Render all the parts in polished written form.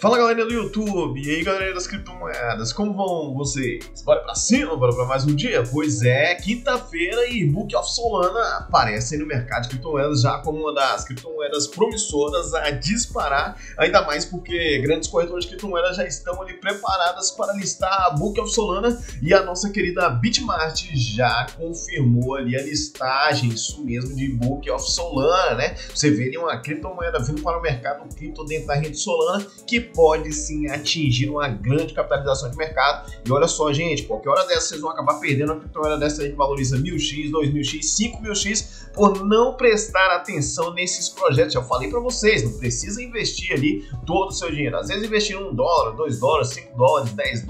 Fala galera do YouTube, e aí galera das criptomoedas, como vão vocês? Bora pra cima, bora pra mais um dia? Pois é, quinta-feira e Book of Solana aparece aí no mercado de criptomoedas já como uma das criptomoedas promissoras a disparar, ainda mais porque grandes corretoras de criptomoedas já estão ali preparadas para listar a Book of Solana e a nossa querida BitMart já confirmou ali a listagem, isso mesmo, de Book of Solana, né? Você vê ali uma criptomoeda vindo para o mercado, um cripto dentro da rede Solana, que pode sim atingir uma grande capitalização de mercado. E olha só, gente, qualquer hora dessa vocês vão acabar perdendo uma criptomoeda dessa aí que valoriza 1000x, 2000x, 5000x por não prestar atenção nesses projetos. Já falei para vocês, não precisa investir ali todo o seu dinheiro. Às vezes investir $1, $2, $5, $10,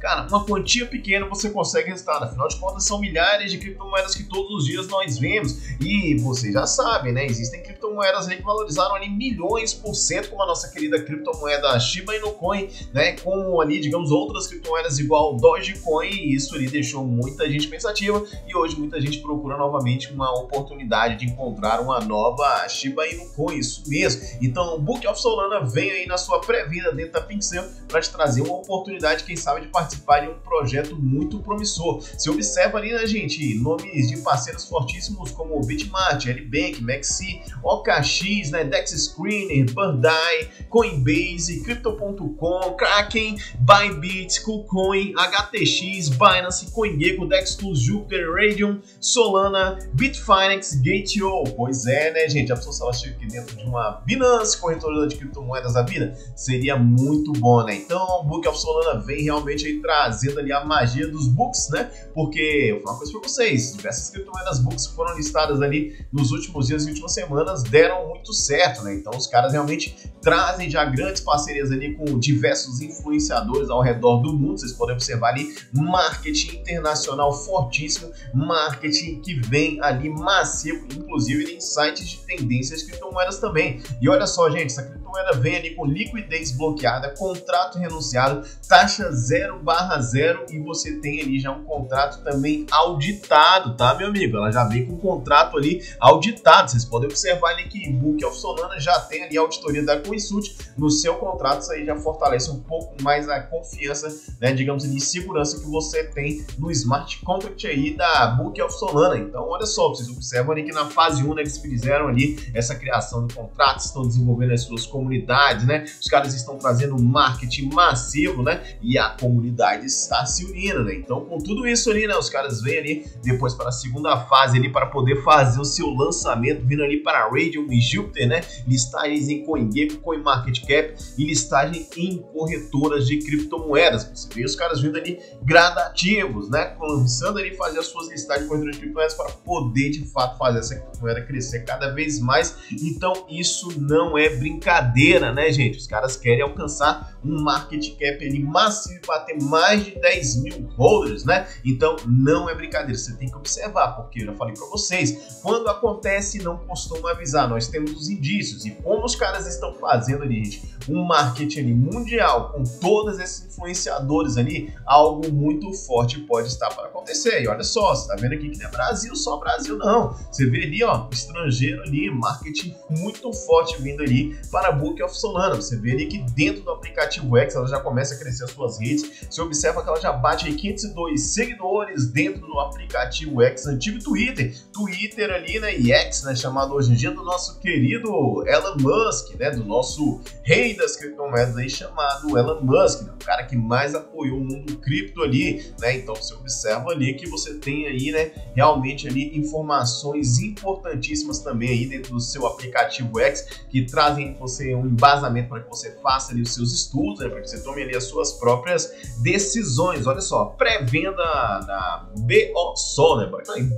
cara, uma quantia pequena você consegue resultado. Afinal de contas, são milhares de criptomoedas que todos os dias nós vemos. E vocês já sabem, né? Existem criptomoedas aí que valorizaram ali milhões %, como a nossa querida criptomoeda Shiba Inu Coin, né, com ali, digamos, outras criptomoedas igual Dogecoin, e isso ali deixou muita gente pensativa e hoje muita gente procura novamente uma oportunidade de encontrar uma nova Shiba Inu Coin, isso mesmo. Então, Book of Solana vem aí na sua pré-venda dentro da Pinksale para te trazer uma oportunidade, quem sabe, de participar de um projeto muito promissor. Você observa ali, né, gente, nomes de parceiros fortíssimos como BitMart, LBank, Maxi OKX, né, Dex Screener, Bandai, Coinbase, Cripto.com, Kraken, Bybit, Kucoin, HTX, Binance, CoinGecko, DexTools, Jupiter, Radium, Solana, Bitfinex, Gate.io. Pois é, né, gente? A pessoa chega aqui dentro de uma Binance, corretora de criptomoedas da vida, seria muito bom, né? Então, o Book of Solana vem realmente aí trazendo ali a magia dos books, né? Porque, eu vou falar uma coisa pra vocês, diversas criptomoedas books que foram listadas ali nos últimos dias e últimas semanas deram muito certo, né? Então, os caras realmente trazem já grandes parcerias ali com diversos influenciadores ao redor do mundo. Vocês podem observar ali marketing internacional fortíssimo, marketing que vem ali massivo, inclusive em sites de tendências de criptomoedas também. E olha só, gente, essa criptomoeda vem ali com liquidez bloqueada, contrato renunciado, taxa 0/0, e você tem ali já um contrato também auditado, tá, meu amigo? Ela já vem com um contrato ali auditado. Vocês podem observar ali que Book of Solana já tem ali a auditoria da Coinsult no seu contrato. Isso aí já fortalece um pouco mais a confiança, né, digamos, de segurança que você tem no smart contract aí da Book of Solana. Então, olha só, vocês observam ali que na fase 1, né, eles fizeram ali essa criação de contratos, estão desenvolvendo as suas comunidades, né, os caras estão trazendo marketing massivo, né, e a comunidade está se unindo, né. Então, com tudo isso ali, né, os caras vêm ali depois para a segunda fase ali para poder fazer o seu lançamento, vindo ali para Radium e Jupiter, né, listagens em CoinGecko, CoinMarketCap e listagem em corretoras de criptomoedas. Você vê os caras vindo ali gradativos, né, começando ali fazer as suas listagens de corretoras de criptomoedas para poder de fato fazer essa criptomoeda crescer cada vez mais. Então isso não é brincadeira, né, gente? Os caras querem alcançar um market cap ali massivo, bater mais de 10 mil holders, né? Então não é brincadeira, você tem que observar, porque eu já falei para vocês, quando acontece não costuma avisar. Nós temos os indícios, e como os caras estão fazendo ali, gente, um marketing ali mundial com todos esses influenciadores ali, algo muito forte pode estar para acontecer. E olha só, você tá vendo aqui que não é Brasil, só Brasil não. Você vê ali, ó, estrangeiro ali, marketing muito forte vindo ali para a Book of Solana. Você vê ali que dentro do aplicativo X ela já começa a crescer as suas redes. Você observa que ela já bate aí 502 seguidores dentro do aplicativo X, antigo Twitter. Twitter ali, né, e X, né, chamado hoje em dia do nosso querido Elon Musk, né, do nosso rei das criptomoedas aí, chamado Elon Musk, né, o cara que mais apoiou o mundo cripto ali, né? Então você observa ali que você tem aí, né, realmente ali informações importantíssimas também aí dentro do seu aplicativo X, que trazem você um embasamento para que você faça ali os seus estudos, né, para que você tome ali as suas próprias decisões. Olha só, pré-venda da BO Solana,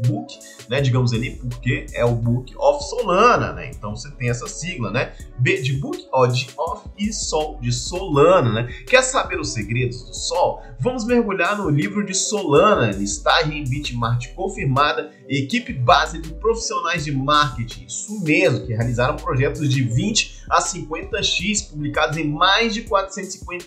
book, né, digamos ali, porque é o Book of Solana, né? Então você tem essa sigla, né, B de Book, O de Off e Sol de Solana, né? Quer saber os segredos do Sol? Vamos mergulhar no livro de Solana, listagem BitMart confirmada equipe base de profissionais de marketing, isso mesmo, que realizaram projetos de 20 a 50x publicados em mais de 450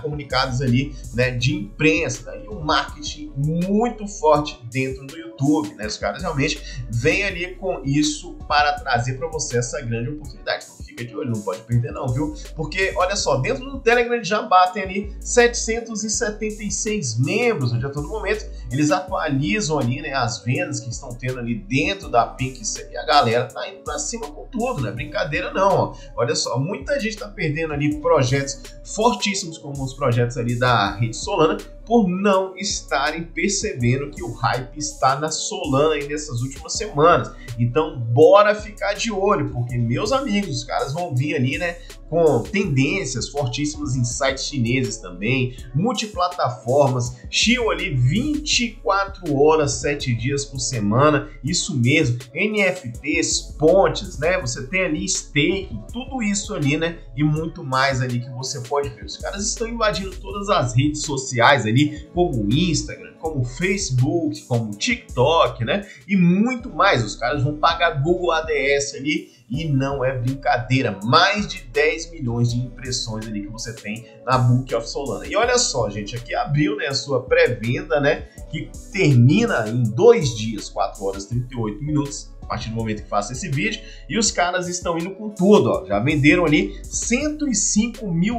comunicados ali, né, de imprensa, né, e um marketing muito forte dentro do YouTube, né, os caras realmente vêm ali com isso para trazer para você essa grande oportunidade. Então fica de olho, não pode perder não, viu? Porque olha só, dentro do Telegram já batem ali 776 membros, onde a todo momento eles atualizam ali, né, as vendas que estão tendo ali dentro da Pinksale, e a galera tá indo para cima com tudo, não é brincadeira não, ó. Olha só, muita gente tá perdendo ali projetos fortíssimos como os projetos ali da rede Solana, por não estarem percebendo que o hype está na Solana aí nessas últimas semanas. Então bora ficar de olho, porque meus amigos, os caras vão vir ali, né, com tendências fortíssimas em sites chineses também, multiplataformas, Shio ali 24 horas, 7 dias por semana, isso mesmo, NFTs, pontes, né, você tem ali staking, tudo isso ali, né, e muito mais ali que você pode ver. Os caras estão invadindo todas as redes sociais ali, como o Instagram, como o Facebook, como o TikTok, né, e muito mais. Os caras vão pagar Google ADS ali, e não é brincadeira, mais de 10 milhões de impressões ali que você tem na Book of Solana. E olha só, gente, aqui abriu, né, a sua pré-venda, né, que termina em 2 dias, 4 horas e 38 minutos, a partir do momento que faço esse vídeo, e os caras estão indo com tudo, ó, já venderam ali US$ 105 mil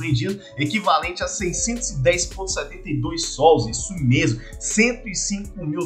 vendidos, equivalente a 610,72 sols, isso mesmo, US$ 105 mil,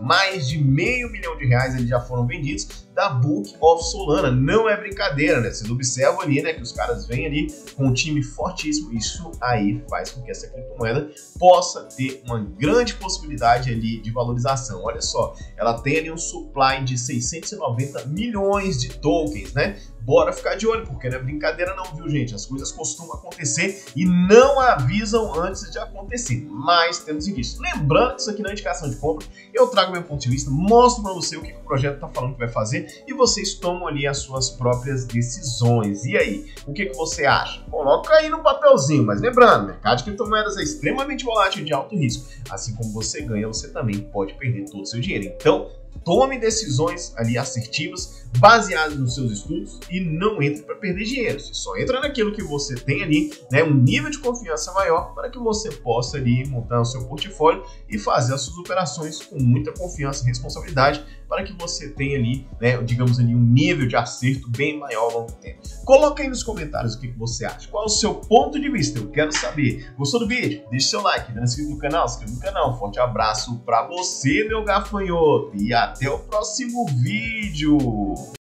mais de R$500 mil ali já foram vendidos da Book of Solana, não é brincadeira, né, vocês observam ali, né, que os caras vêm ali com um time fortíssimo, isso aí faz com que essa criptomoeda possa ter uma grande possibilidade ali de valorização. Olha só, ela tem ali um supply de 690 milhões de tokens, né? Bora ficar de olho, porque não é brincadeira não, viu, gente? As coisas costumam acontecer e não avisam antes de acontecer, mas temos indícios. Lembrando que isso aqui não é indicação de compra, eu trago meu ponto de vista, mostro para você o que o projeto está falando que vai fazer e vocês tomam ali as suas próprias decisões. E aí, o que você acha? Coloca aí no papelzinho, mas lembrando, o mercado de criptomoedas é extremamente volátil e de alto risco. Assim como você ganha, você também pode perder todo o seu dinheiro. Então, tome decisões ali assertivas, baseadas nos seus estudos, e não entre para perder dinheiro. Você só entra naquilo que você tem ali, né, um nível de confiança maior para que você possa ali montar o seu portfólio e fazer as suas operações com muita confiança e responsabilidade, para que você tenha ali, né, digamos ali, um nível de acerto bem maior ao longo do tempo. Coloca aí nos comentários o que você acha, qual é o seu ponto de vista, eu quero saber. Gostou do vídeo? Deixe seu like, não é inscrito no canal, se inscreva no canal. Forte abraço para você, meu gafanhoto, e até o próximo vídeo!